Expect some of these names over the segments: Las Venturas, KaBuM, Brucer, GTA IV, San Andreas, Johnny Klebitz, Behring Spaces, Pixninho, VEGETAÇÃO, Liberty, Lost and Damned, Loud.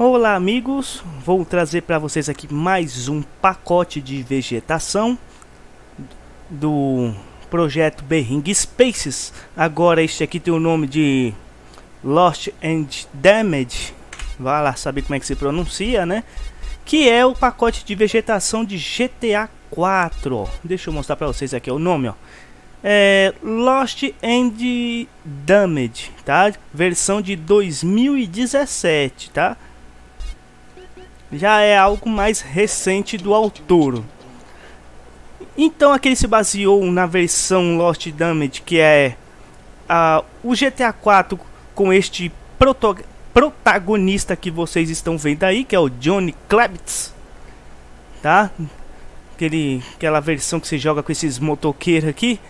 Olá amigos, vou trazer para vocês aqui mais um pacote de vegetação do projeto Behring Spaces. Agora este aqui tem o nome de Lost and Damned, vai lá saber como é que se pronuncia, né? Que é o pacote de vegetação de GTA IV, ó. Deixa eu mostrar para vocês aqui o nome, ó. É Lost and Damned, tá? Versão de 2017, tá? Já é algo mais recente do autor. Então aquele se baseou na versão Lost and Damned, que é o GTA IV com este protagonista que vocês estão vendo aí, que é o Johnny Klebitz, tá? Aquela versão que se joga com esses motoqueiros aqui.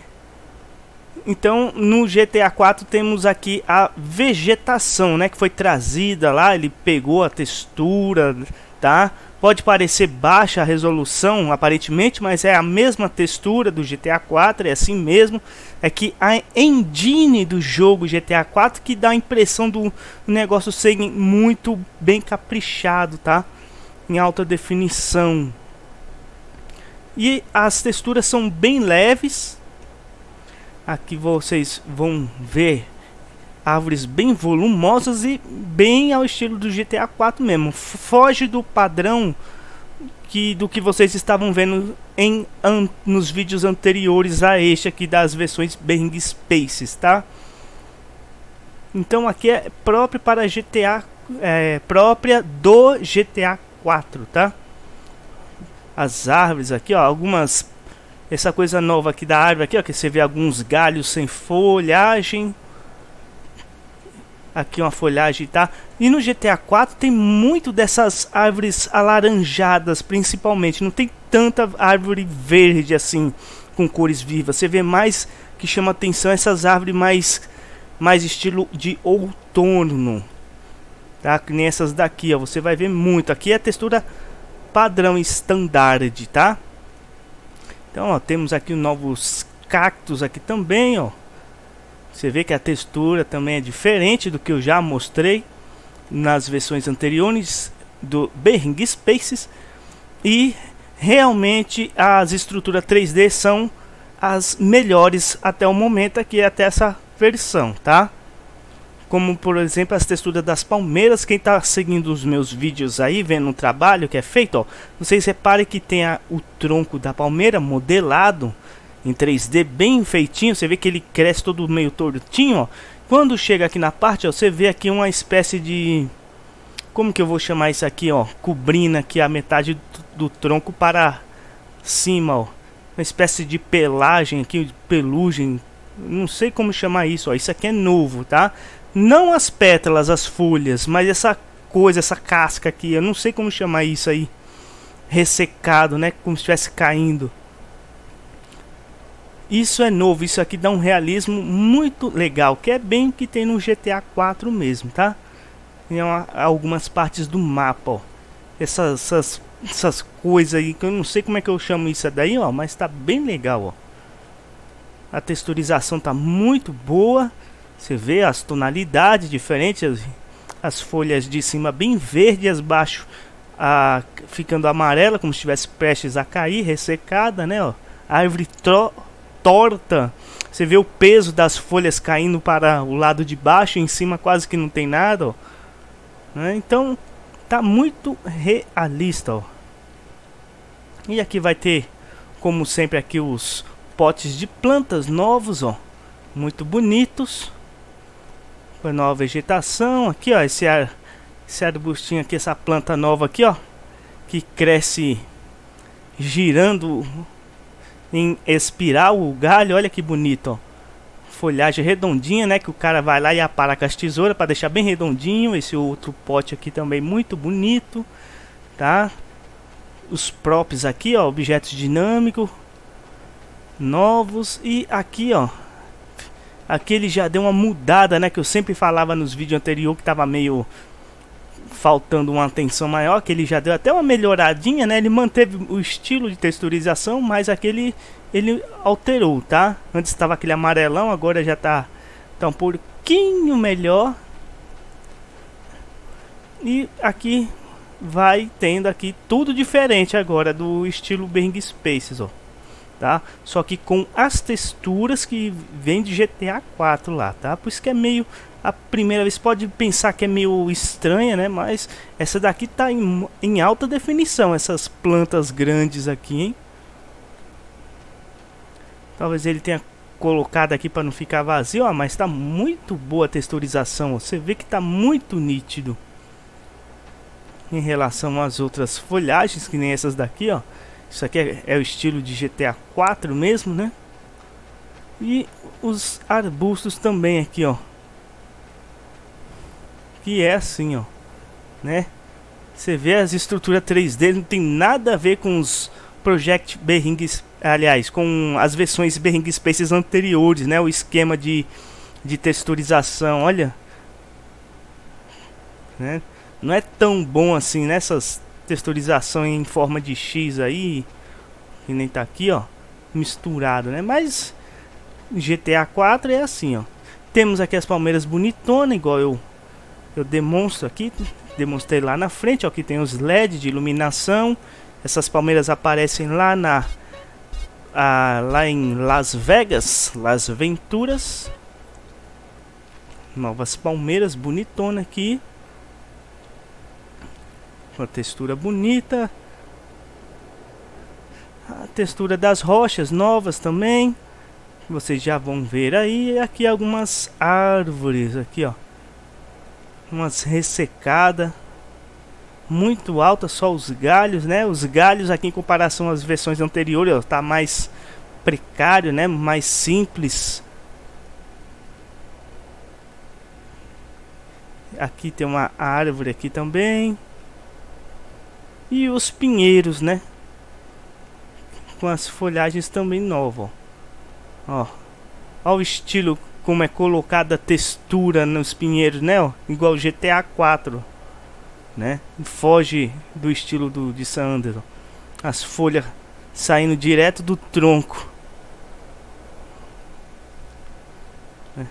Então no GTA 4 temos aqui a vegetação, né, que foi trazida lá, ele pegou a textura, tá? Pode parecer baixa a resolução aparentemente, mas é a mesma textura do GTA 4, é assim mesmo. É que a engine do jogo GTA 4 que dá a impressão do negócio ser muito bem caprichado, tá? Em alta definição. E as texturas são bem leves. Aqui vocês vão ver árvores bem volumosas e bem ao estilo do GTA 4 mesmo. Foge do padrão do que vocês estavam vendo nos vídeos anteriores a este aqui das versões Behring Spaces, tá? Então aqui é próprio para GTA, própria do GTA 4, tá? As árvores aqui, ó, algumas... Essa coisa nova aqui da árvore aqui, ó, que você vê alguns galhos sem folhagem. Aqui uma folhagem, tá? E no GTA 4 tem muito dessas árvores alaranjadas, principalmente. Não tem tanta árvore verde assim, com cores vivas. Você vê mais que chama atenção essas árvores mais estilo de outono, tá? Que nem essas daqui, ó. Você vai ver muito. Aqui é a textura padrão standard, tá? Então, ó, temos aqui novos cactos aqui também, ó. Você vê que a textura também é diferente do que eu já mostrei nas versões anteriores do Behring Spaces. E realmente as estruturas 3D são as melhores até o momento aqui, até essa versão, tá? Como por exemplo as texturas das palmeiras. Quem está seguindo os meus vídeos aí, vendo o trabalho que é feito, ó, vocês reparem que tem o tronco da palmeira modelado em 3D bem feitinho. Você vê que ele cresce todo meio tortinho, ó. Quando chega aqui na parte, ó, você vê aqui uma espécie de... Como que eu vou chamar isso aqui, ó? Cobrindo aqui a metade do tronco para cima, ó. Uma espécie de pelagem aqui, de pelugem. Não sei como chamar isso, ó. Isso aqui é novo, tá? Não as pétalas, as folhas, mas essa coisa, essa casca aqui, eu não sei como chamar isso aí. Ressecado, né? Como se estivesse caindo. Isso é novo, isso aqui dá um realismo muito legal, que é bem que tem no GTA 4 mesmo, tá? Tem algumas partes do mapa, ó. Essas coisas aí, que eu não sei como é que eu chamo isso daí, ó, mas tá bem legal, ó. A texturização tá muito boa. Você vê as tonalidades diferentes, as folhas de cima bem verde e as baixo ficando amarela, como se estivesse prestes a cair, ressecada, né? Ó. A árvore torta, você vê o peso das folhas caindo para o lado de baixo, em cima quase que não tem nada, ó. Né? Então tá muito realista, ó. E aqui vai ter, como sempre, aqui os potes de plantas novos, ó, muito bonitos. Foi nova vegetação aqui, ó, esse arbustinho aqui, essa planta nova aqui, ó, que cresce girando em espiral o galho, olha que bonito, ó. Folhagem redondinha, né, que o cara vai lá e apara com as tesouras para deixar bem redondinho. Esse outro pote aqui também muito bonito, tá? Os props aqui, ó, objetos dinâmicos novos. E aqui, ó, aqui ele já deu uma mudada, né? Que eu sempre falava nos vídeos anteriores que tava meio faltando uma atenção maior. Que ele já deu até uma melhoradinha, né? Ele manteve o estilo de texturização, mas aquele ele alterou, tá? Antes estava aquele amarelão, agora já tá um pouquinho melhor. E aqui vai tendo aqui tudo diferente agora do estilo Behring Spaces, ó, tá? Só que com as texturas que vem de GTA IV lá, tá? Por isso que é meio, a primeira vez pode pensar que é meio estranha, né? Mas essa daqui tá em alta definição, essas plantas grandes aqui, hein? Talvez ele tenha colocado aqui para não ficar vazio, ó, mas tá muito boa a texturização, ó. Você vê que tá muito nítido em relação às outras folhagens, que nem essas daqui, ó. Isso aqui é o estilo de GTA IV mesmo, né? E os arbustos também aqui, ó, que é assim, ó, né? Você vê as estruturas 3D, não tem nada a ver com os Project Behring, aliás, com as versões Behring Spaces anteriores, né? O esquema de texturização, olha, né? Não é tão bom assim nessas texturização em forma de X aí, que nem tá aqui, ó, misturado, né? Mas GTA 4 é assim, ó. Temos aqui as palmeiras bonitonas, igual eu demonstro aqui, demonstrei lá na frente, ó, que tem os LEDs de iluminação. Essas palmeiras aparecem lá lá em Las Vegas, Las Venturas. Novas palmeiras bonitonas aqui. Uma textura bonita, a textura das rochas novas também, vocês já vão ver aí. Aqui algumas árvores aqui, ó, umas ressecadas muito altas, só os galhos, né? Os galhos aqui em comparação às versões anteriores, ó, tá mais precário, né? Mais simples. Aqui tem uma árvore aqui também. E os pinheiros, né? Com as folhagens também novas, ó. Ó o estilo como é colocada a textura nos pinheiros, né? Ó, igual GTA 4, né? Foge do estilo de San Andreas. As folhas saindo direto do tronco. É.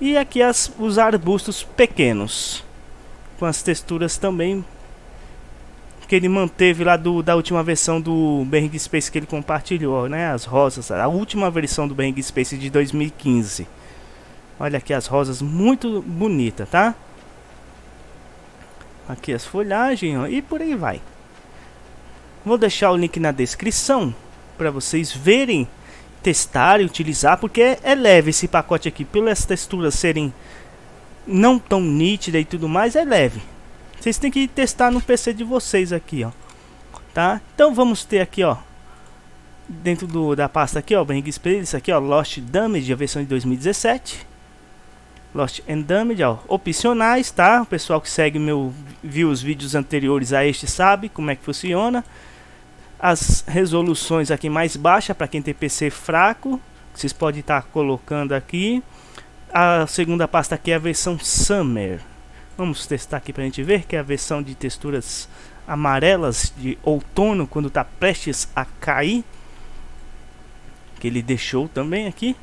E aqui os arbustos pequenos, com as texturas também que ele manteve lá da última versão do Behring Space que ele compartilhou, né? As rosas, a última versão do Behring Space de 2015. Olha aqui as rosas, muito bonita, tá? Aqui as folhagens, ó, e por aí vai. Vou deixar o link na descrição para vocês verem, testarem, utilizar, porque é leve esse pacote aqui, pelas texturas serem não tão nítidas e tudo mais, é leve. Vocês têm que testar no PC de vocês aqui, ó, tá? Então vamos ter aqui, ó, dentro da pasta aqui, ó, Behring Spaces, aqui, ó, Lost and Damned, a versão de 2017. Lost and Damned, ó, opcionais, tá? O pessoal que segue viu os vídeos anteriores a este sabe como é que funciona. As resoluções aqui mais baixa para quem tem PC fraco, vocês podem estar colocando aqui. A segunda pasta aqui é a versão Summer. Vamos testar aqui pra gente ver, que é a versão de texturas amarelas de outono, quando tá prestes a cair, que ele deixou também aqui.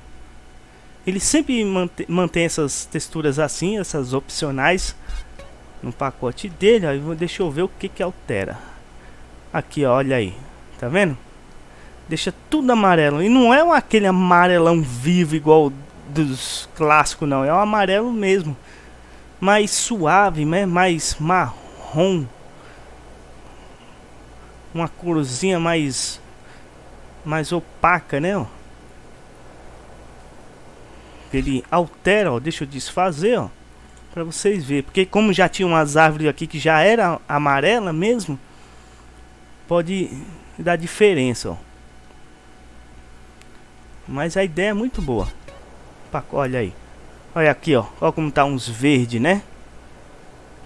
Ele sempre mantém essas texturas assim, essas opcionais, no pacote dele. Aí deixa eu ver o que altera. Aqui, ó, olha aí, tá vendo? Deixa tudo amarelo. E não é aquele amarelão vivo igual dos clássicos, não. É o amarelo mesmo, mais suave, né? Mais marrom, uma corzinha mais opaca, né? Ó. Ele altera, ó. Deixa eu desfazer, ó, para vocês verem, porque como já tinha umas árvores aqui que já era amarela mesmo, pode dar diferença, ó. Mas a ideia é muito boa. Olha aí. Olha aqui, ó, olha como tá uns verde, né?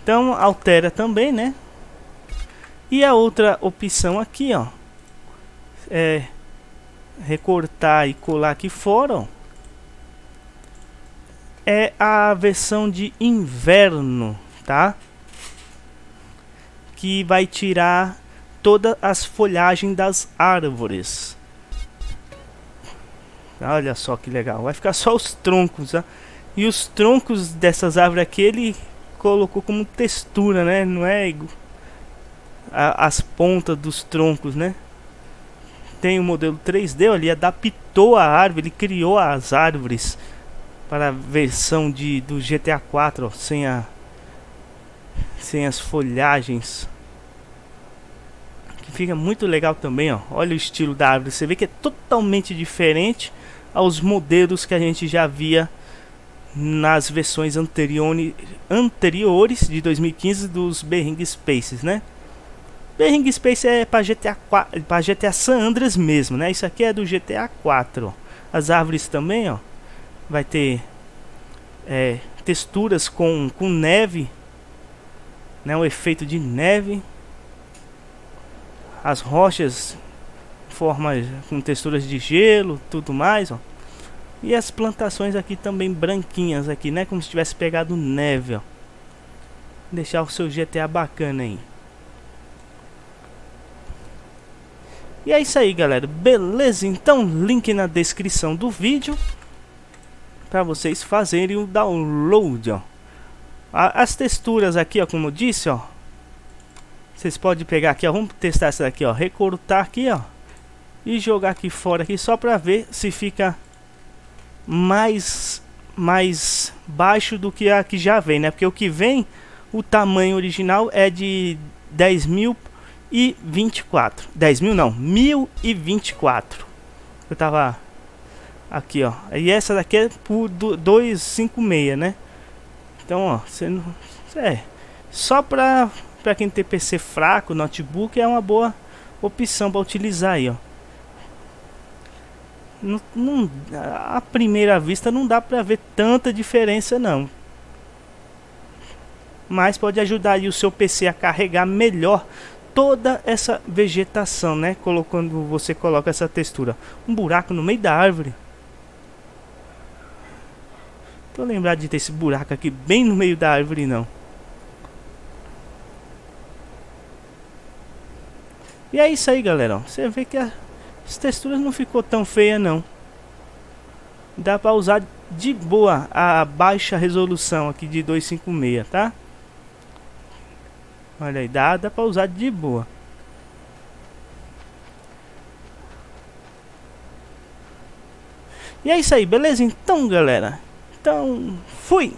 Então altera também, né? E a outra opção aqui, ó, é recortar e colar aqui fora, ó, é a versão de inverno, tá? Que vai tirar todas as folhagens das árvores. Olha só que legal, vai ficar só os troncos, tá? E os troncos dessas árvores aqui ele colocou como textura, né? Não é as pontas dos troncos, né? Tem o modelo 3D, ele adaptou a árvore, ele criou as árvores para a versão do GTA IV, ó, sem as folhagens. Que fica muito legal também, ó. Olha o estilo da árvore, você vê que é totalmente diferente aos modelos que a gente já via nas versões anteriores de 2015 dos Behring Spaces, né? Behring Space é para GTA San Andreas mesmo, né? Isso aqui é do GTA 4. As árvores também, ó, vai ter texturas com neve, né? O efeito de neve. As rochas formas com texturas de gelo, tudo mais, ó. E as plantações aqui também branquinhas aqui, né? Como se tivesse pegado neve, ó. Deixar o seu GTA bacana aí. E é isso aí, galera, beleza? Então, link na descrição do vídeo para vocês fazerem o download, ó. As texturas aqui, ó, como eu disse, ó, vocês podem pegar aqui, ó, vamos testar essa daqui, ó, recortar aqui, ó, e jogar aqui fora aqui só para ver se fica mais baixo do que a que já vem, né? Porque o que vem, o tamanho original é de 10.024. 10.000 não, 1024. Eu tava aqui, ó. E essa daqui é por 256, né? Então, ó, você não é só para quem tem PC fraco, notebook é uma boa opção para utilizar aí, ó. Não, à primeira vista não dá para ver tanta diferença não. Mas pode ajudar aí o seu PC a carregar melhor toda essa vegetação, né? Quando você coloca essa textura, um buraco no meio da árvore. Tô lembrado de ter esse buraco aqui bem no meio da árvore, não. E é isso aí, galera. Você vê que as texturas não ficou tão feia, não. Dá para usar de boa a baixa resolução aqui de 256, tá? Olha aí, dá pra usar de boa. E é isso aí, beleza? Então, galera, fui!